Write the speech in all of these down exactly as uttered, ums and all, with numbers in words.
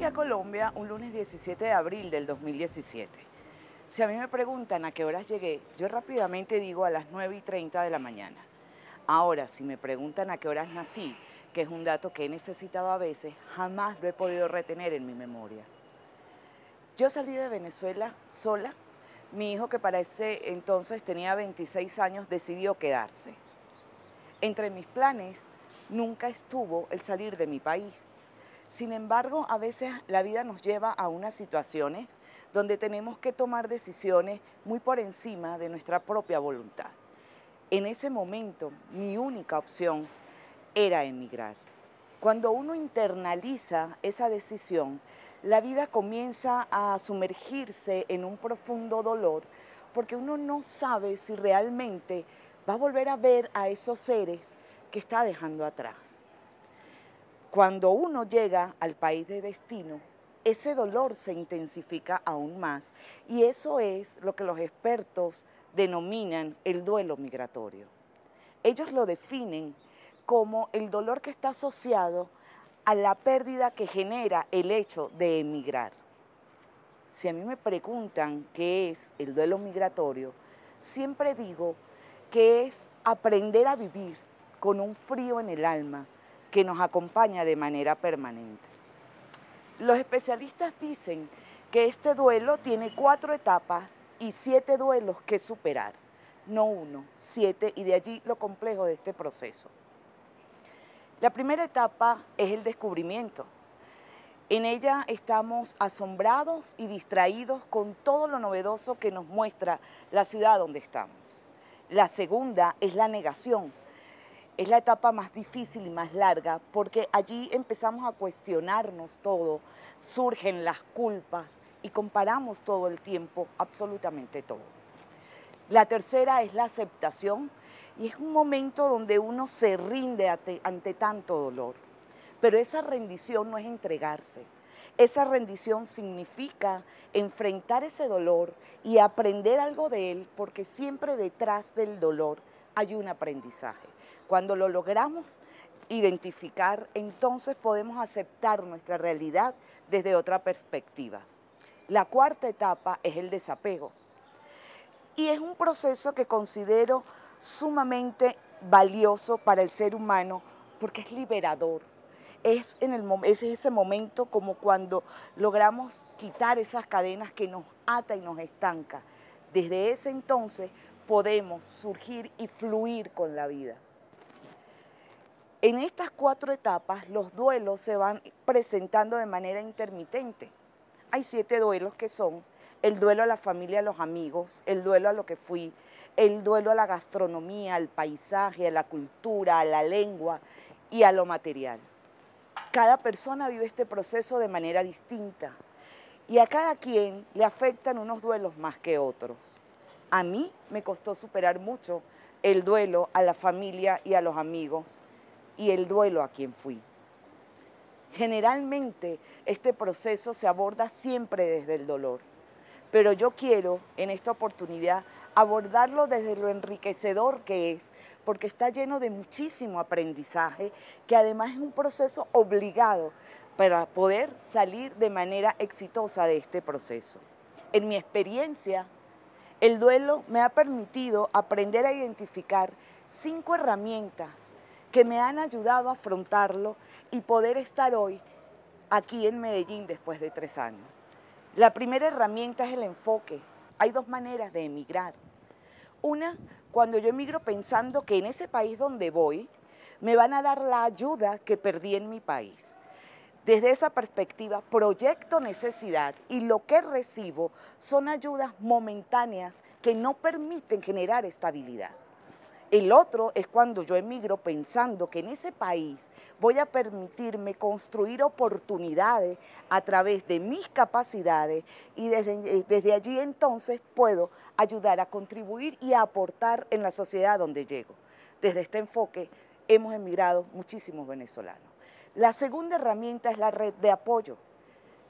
llegué a Colombia un lunes diecisiete de abril del dos mil diecisiete. Si a mí me preguntan a qué horas llegué, yo rápidamente digo a las nueve y treinta de la mañana. Ahora, si me preguntan a qué horas nací, que es un dato que he necesitado a veces, jamás lo he podido retener en mi memoria. Yo salí de Venezuela sola. Mi hijo, que para ese entonces tenía veintiséis años, decidió quedarse. Entre mis planes nunca estuvo el salir de mi país. Sin embargo, a veces la vida nos lleva a unas situaciones donde tenemos que tomar decisiones muy por encima de nuestra propia voluntad. En ese momento, mi única opción era emigrar. Cuando uno internaliza esa decisión, la vida comienza a sumergirse en un profundo dolor porque uno no sabe si realmente va a volver a ver a esos seres que está dejando atrás. Cuando uno llega al país de destino, ese dolor se intensifica aún más y eso es lo que los expertos denominan el duelo migratorio. Ellos lo definen como el dolor que está asociado a la pérdida que genera el hecho de emigrar. Si a mí me preguntan qué es el duelo migratorio, siempre digo que es aprender a vivir con un frío en el alma, que nos acompaña de manera permanente. Los especialistas dicen que este duelo tiene cuatro etapas y siete duelos que superar, no uno, siete, y de allí lo complejo de este proceso. La primera etapa es el descubrimiento. En ella estamos asombrados y distraídos con todo lo novedoso que nos muestra la ciudad donde estamos. La segunda es la negación. Es la etapa más difícil y más larga porque allí empezamos a cuestionarnos todo, surgen las culpas y comparamos todo el tiempo, absolutamente todo. La tercera es la aceptación y es un momento donde uno se rinde ante, ante tanto dolor. Pero esa rendición no es entregarse, esa rendición significa enfrentar ese dolor y aprender algo de él porque siempre detrás del dolor hay un aprendizaje. Cuando lo logramos identificar, entonces podemos aceptar nuestra realidad desde otra perspectiva. La cuarta etapa es el desapego. Y es un proceso que considero sumamente valioso para el ser humano porque es liberador. Es, en el, es ese momento como cuando logramos quitar esas cadenas que nos ata y nos estanca. Desde ese entonces podemos surgir y fluir con la vida. En estas cuatro etapas los duelos se van presentando de manera intermitente. Hay siete duelos que son el duelo a la familia, a los amigos, el duelo a lo que fui, el duelo a la gastronomía, al paisaje, a la cultura, a la lengua y a lo material. Cada persona vive este proceso de manera distinta y a cada quien le afectan unos duelos más que otros. A mí me costó superar mucho el duelo a la familia y a los amigos y el duelo a quien fui. Generalmente este proceso se aborda siempre desde el dolor, pero yo quiero en esta oportunidad abordarlo desde lo enriquecedor que es, porque está lleno de muchísimo aprendizaje, que además es un proceso obligado para poder salir de manera exitosa de este proceso. En mi experiencia, el duelo me ha permitido aprender a identificar cinco herramientas que me han ayudado a afrontarlo y poder estar hoy aquí en Medellín después de tres años. La primera herramienta es el enfoque. Hay dos maneras de emigrar. Una, cuando yo emigro pensando que en ese país donde voy me van a dar la ayuda que perdí en mi país. Desde esa perspectiva, proyecto necesidad y lo que recibo son ayudas momentáneas que no permiten generar estabilidad. El otro es cuando yo emigro pensando que en ese país voy a permitirme construir oportunidades a través de mis capacidades y desde, desde allí entonces puedo ayudar a contribuir y a aportar en la sociedad donde llego. Desde este enfoque hemos emigrado muchísimos venezolanos. La segunda herramienta es la red de apoyo.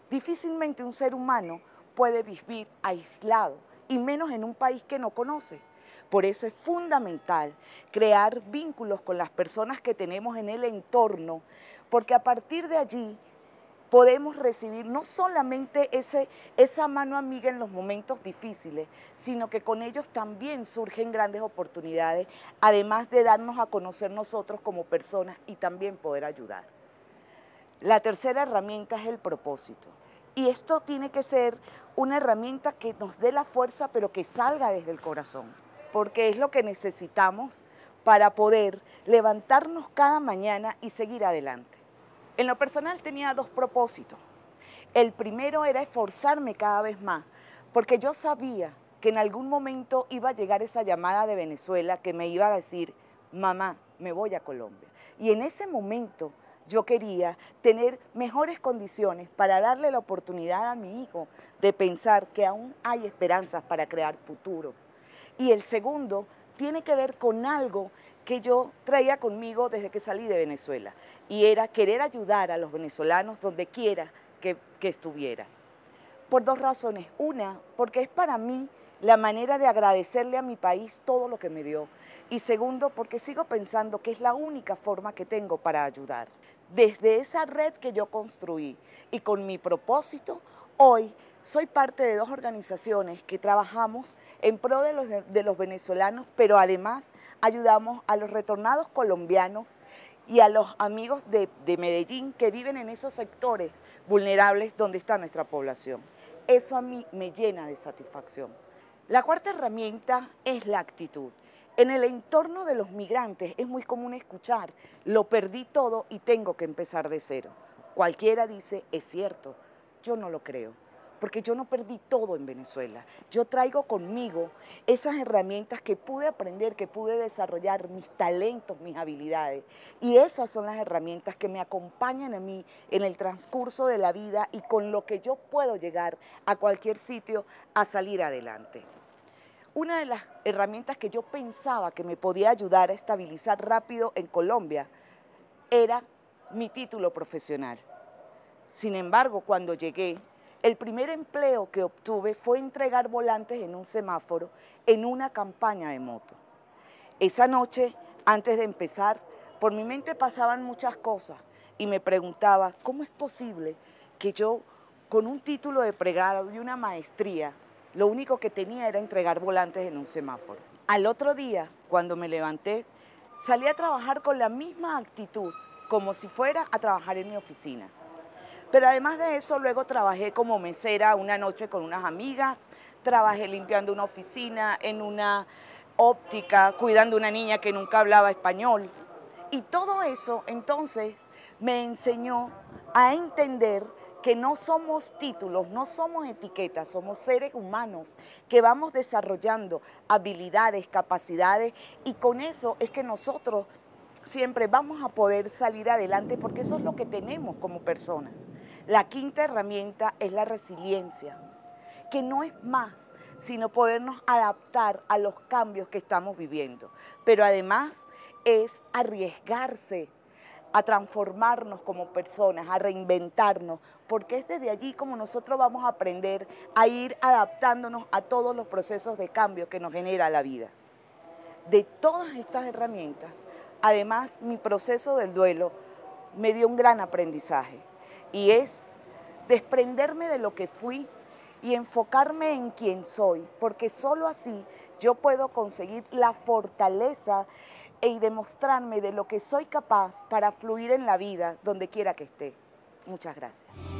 Difícilmente un ser humano puede vivir aislado, y menos en un país que no conoce. Por eso es fundamental crear vínculos con las personas que tenemos en el entorno, porque a partir de allí podemos recibir no solamente ese, esa mano amiga en los momentos difíciles, sino que con ellos también surgen grandes oportunidades, además de darnos a conocer nosotros como personas y también poder ayudar. La tercera herramienta es el propósito. Y esto tiene que ser una herramienta que nos dé la fuerza, pero que salga desde el corazón, porque es lo que necesitamos para poder levantarnos cada mañana y seguir adelante. En lo personal tenía dos propósitos. El primero era esforzarme cada vez más, porque yo sabía que en algún momento iba a llegar esa llamada de Venezuela que me iba a decir, mamá, me voy a Colombia. Y en ese momento yo quería tener mejores condiciones para darle la oportunidad a mi hijo de pensar que aún hay esperanzas para crear futuro. Y el segundo tiene que ver con algo que yo traía conmigo desde que salí de Venezuela, y era querer ayudar a los venezolanos donde quiera que, que estuviera. Por dos razones. Una, porque es para mí la manera de agradecerle a mi país todo lo que me dio. Y segundo, porque sigo pensando que es la única forma que tengo para ayudar. Desde esa red que yo construí y con mi propósito, hoy soy parte de dos organizaciones que trabajamos en pro de los, de los venezolanos, pero además ayudamos a los retornados colombianos y a los amigos de, de Medellín que viven en esos sectores vulnerables donde está nuestra población. Eso a mí me llena de satisfacción. La cuarta herramienta es la actitud. En el entorno de los migrantes es muy común escuchar, lo perdí todo y tengo que empezar de cero. Cualquiera dice, es cierto, yo no lo creo, porque yo no perdí todo en Venezuela. Yo traigo conmigo esas herramientas que pude aprender, que pude desarrollar, mis talentos, mis habilidades. Y esas son las herramientas que me acompañan a mí en el transcurso de la vida y con lo que yo puedo llegar a cualquier sitio a salir adelante. Una de las herramientas que yo pensaba que me podía ayudar a estabilizar rápido en Colombia era mi título profesional. Sin embargo, cuando llegué, el primer empleo que obtuve fue entregar volantes en un semáforo en una campaña de moto. Esa noche, antes de empezar, por mi mente pasaban muchas cosas y me preguntaba, ¿cómo es posible que yo, con un título de pregrado y una maestría, lo único que tenía era entregar volantes en un semáforo? Al otro día, cuando me levanté, salí a trabajar con la misma actitud, como si fuera a trabajar en mi oficina. Pero además de eso, luego trabajé como mesera una noche con unas amigas, trabajé limpiando una oficina, en una óptica, cuidando a una niña que nunca hablaba español. Y todo eso, entonces, me enseñó a entender que no somos títulos, no somos etiquetas, somos seres humanos que vamos desarrollando habilidades, capacidades, y con eso es que nosotros siempre vamos a poder salir adelante, porque eso es lo que tenemos como personas. La quinta herramienta es la resiliencia, que no es más sino podernos adaptar a los cambios que estamos viviendo, pero además es arriesgarse a transformarnos como personas, a reinventarnos, porque es desde allí como nosotros vamos a aprender a ir adaptándonos a todos los procesos de cambio que nos genera la vida. De todas estas herramientas, además, mi proceso del duelo me dio un gran aprendizaje, y es desprenderme de lo que fui y enfocarme en quién soy, porque solo así yo puedo conseguir la fortaleza y demostrarme de lo que soy capaz para fluir en la vida donde quiera que esté. Muchas gracias.